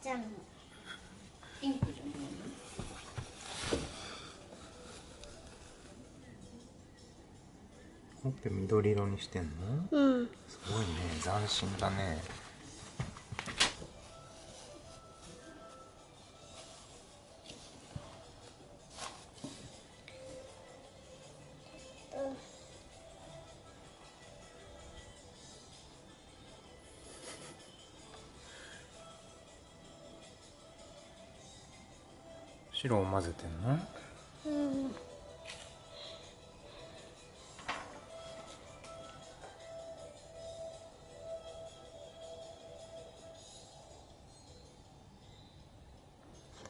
ちゃんのピンクじゃないの？ほっぺ緑色にしてんの？うん。すごいね、斬新だね。白を混ぜてんの？うん。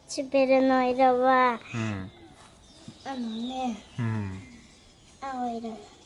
シベルの色は、うん、青色。